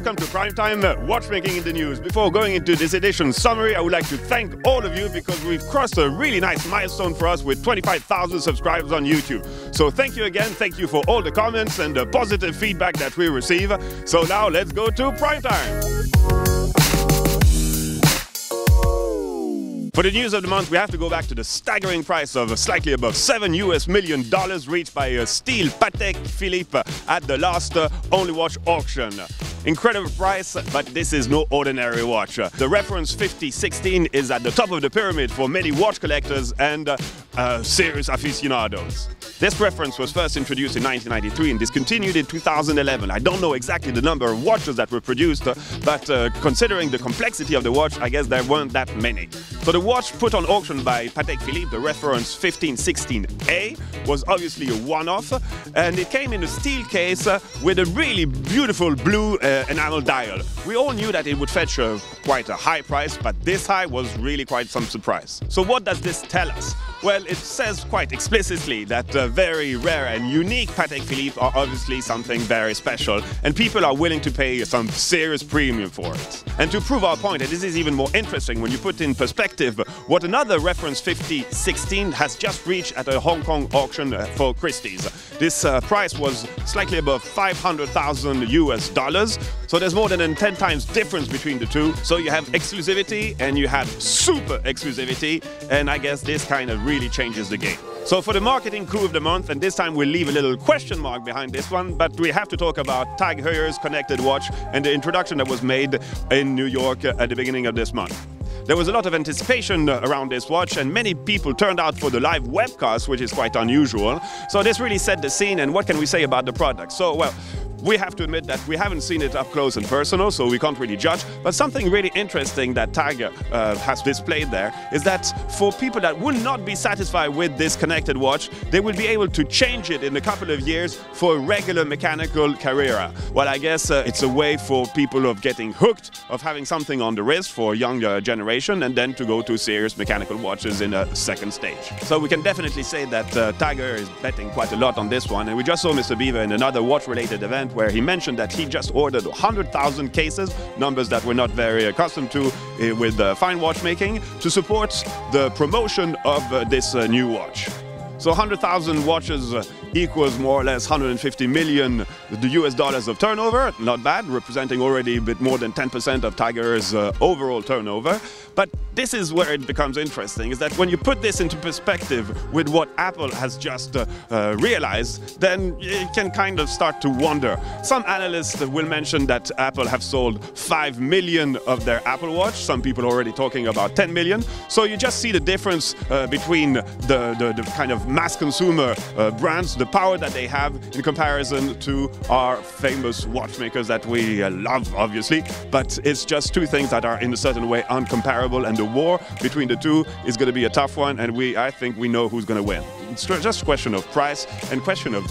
welcome to Primetime Watchmaking in the News. Before going into this edition's summary, I would like to thank all of you because we've crossed a really nice milestone for us with 25,000 subscribers on YouTube. So thank you again, thank you for all the comments and the positive feedback that we receive. So now let's go to Primetime. For the news of the month, we have to go back to the staggering price of slightly above $7 million reached by a steel Patek Philippe at the last Only Watch auction. Incredible price, but this is no ordinary watch. The reference 5016 is at the top of the pyramid for many watch collectors and serious aficionados. This reference was first introduced in 1993 and discontinued in 2011. I don't know exactly the number of watches that were produced, but considering the complexity of the watch, I guess there weren't that many. So the watch put on auction by Patek Philippe, the reference 1516A, was obviously a one-off, and it came in a steel case with a really beautiful blue enamel dial. We all knew that it would fetch quite a high price, but this high was really quite some surprise. So what does this tell us? Well, it says quite explicitly that very rare and unique Patek Philippe are obviously something very special, and people are willing to pay some serious premium for it. And to prove our point, and this is even more interesting when you put in perspective what another reference 5016 has just reached at a Hong Kong auction for Christie's. This price was slightly above $500,000. So there's more than a 10 times difference between the two. So you have exclusivity and you have super exclusivity, and I guess this kind of really changes the game. So for the marketing coup of the month, and this time we'll leave a little question mark behind this one, but we have to talk about Tag Heuer's connected watch and the introduction that was made in New York at the beginning of this month. There was a lot of anticipation around this watch, and many people turned out for the live webcast, which is quite unusual. So this really set the scene, and what can we say about the product? So, well, we have to admit that we haven't seen it up close and personal, so we can't really judge, but something really interesting that Tag has displayed there is that for people that would not be satisfied with this connected watch, they will be able to change it in a couple of years for a regular mechanical Carrera. Well, I guess it's a way for people of getting hooked, of having something on the wrist for a younger generation, and then to go to serious mechanical watches in a second stage. So we can definitely say that Tag Heuer is betting quite a lot on this one, and we just saw Mr. Beaver in another watch-related event where he mentioned that he just ordered 100,000 cases, numbers that we're not very accustomed to with fine watchmaking, to support the promotion of this new watch. So 100,000 watches equals more or less $150 million of turnover, not bad, representing already a bit more than 10% of Tag Heuer's overall turnover. But this is where it becomes interesting, is that when you put this into perspective with what Apple has just realized, then it can kind of start to wonder. Some analysts will mention that Apple have sold 5 million of their Apple Watch, some people are already talking about 10 million, so you just see the difference between the kind of mass consumer brands, the power that they have in comparison to our famous watchmakers that we love, obviously, but it's just two things that are in a certain way uncomparable, and the war between the two is going to be a tough one, and I think we know who's going to win. It's just a question of price and question of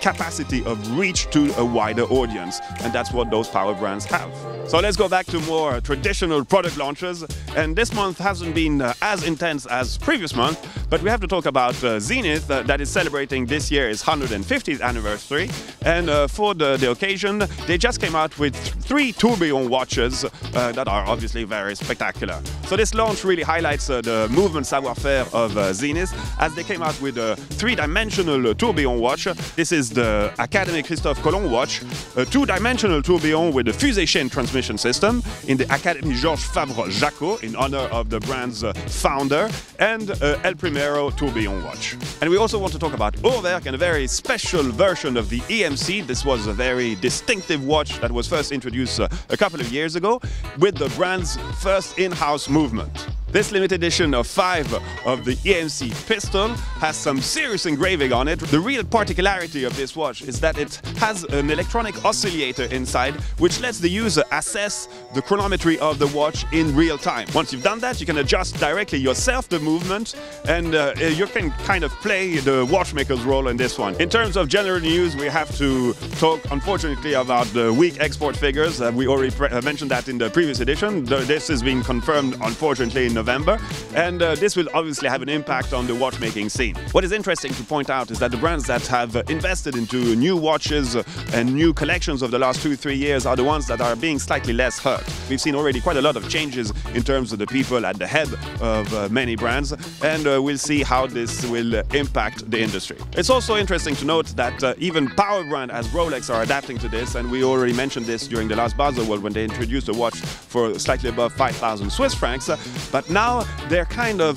capacity of reach to a wider audience, and that's what those power brands have. So let's go back to more traditional product launches, and this month hasn't been as intense as previous month, but we have to talk about Zenith that is celebrating this year its 150th anniversary, and for the occasion they just came out with three tourbillon watches that are obviously very spectacular. So this launch really highlights the movement savoir-faire of Zenith, as they came out with a three-dimensional tourbillon watch. This is the Académie Christophe Colomb watch, a two-dimensional tourbillon with a fusée chain transmission system in the Académie Georges Favre-Jacot in honor of the brand's founder, and El Primero tourbillon watch. And we also want to talk about URWERK and a very special version of the EMC. This was a very distinctive watch that was first introduced a couple of years ago with the brand's first in-house movement. This limited edition of 5 of the EMC pistol has some serious engraving on it. The real particularity of this watch is that it has an electronic oscillator inside, which lets the user assess the chronometry of the watch in real time. Once you've done that, you can adjust directly yourself the movement, and you can kind of play the watchmaker's role in this one. In terms of general news, we have to talk, unfortunately, about the weak export figures. We already mentioned that in the previous edition. This has been confirmed, unfortunately, in November, and this will obviously have an impact on the watchmaking scene. What is interesting to point out is that the brands that have invested into new watches and new collections over the last 2-3 years are the ones that are being slightly less hurt. We've seen already quite a lot of changes in terms of the people at the head of many brands, and we'll see how this will impact the industry. It's also interesting to note that even power brands as Rolex are adapting to this, and we already mentioned this during the last Baselworld when they introduced a watch for slightly above 5,000 Swiss francs, but now they're kind of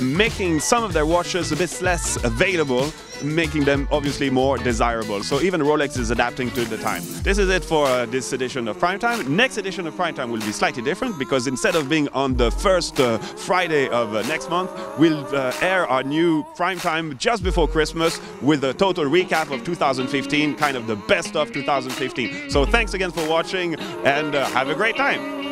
making some of their watches a bit less available, making them obviously more desirable. So even Rolex is adapting to the time. This is it for this edition of Primetime. Next edition of Primetime will be slightly different, because instead of being on the first Friday of next month, we'll air our new Primetime just before Christmas with a total recap of 2015, kind of the best of 2015. So thanks again for watching, and have a great time.